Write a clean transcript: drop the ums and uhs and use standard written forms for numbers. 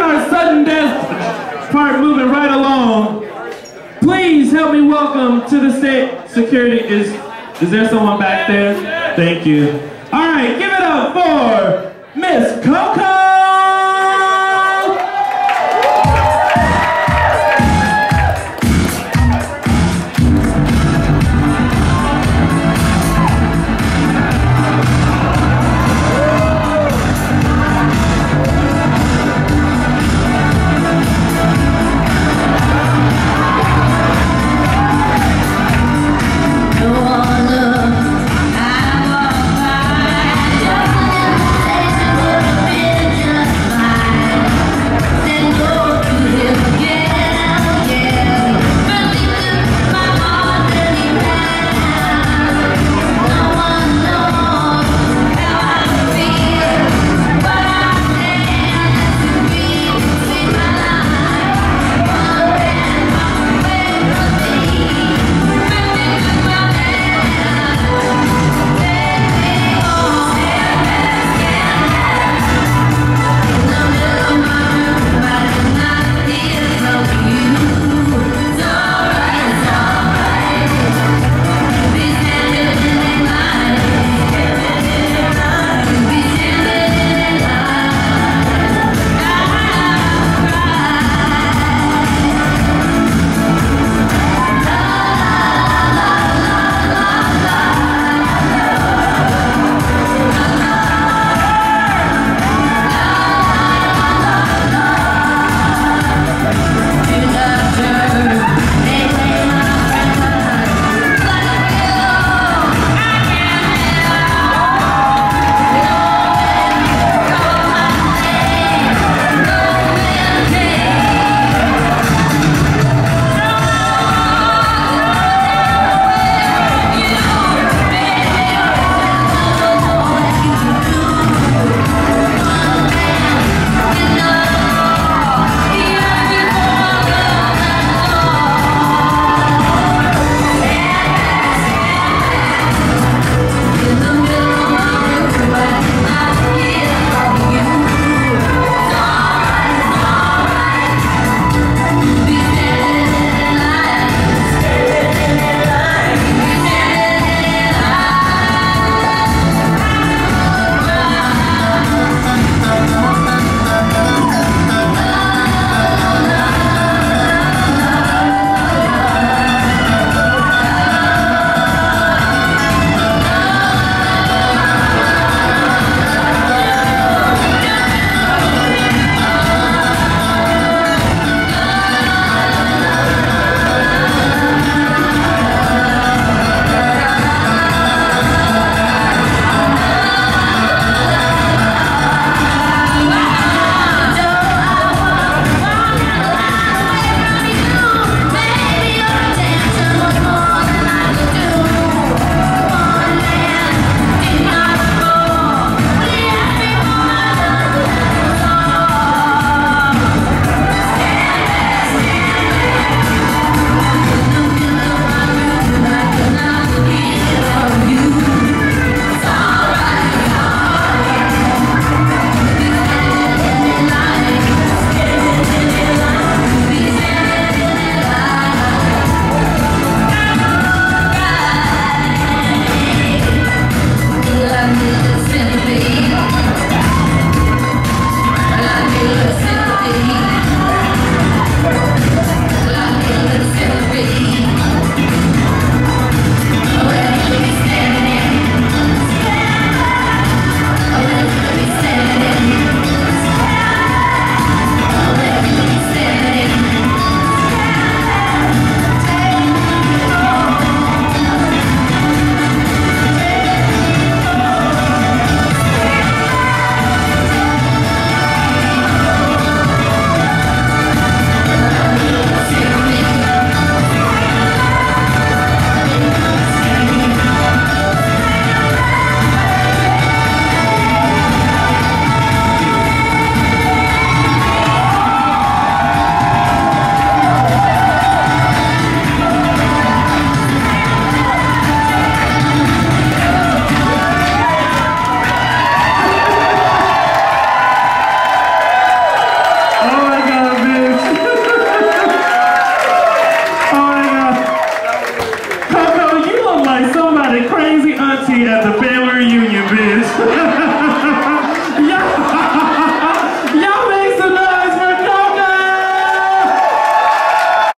got our sudden death part moving right along. Please help me welcome to the state security. Is there someone back there? Thank you. All right, give it up for Miss Coko. together.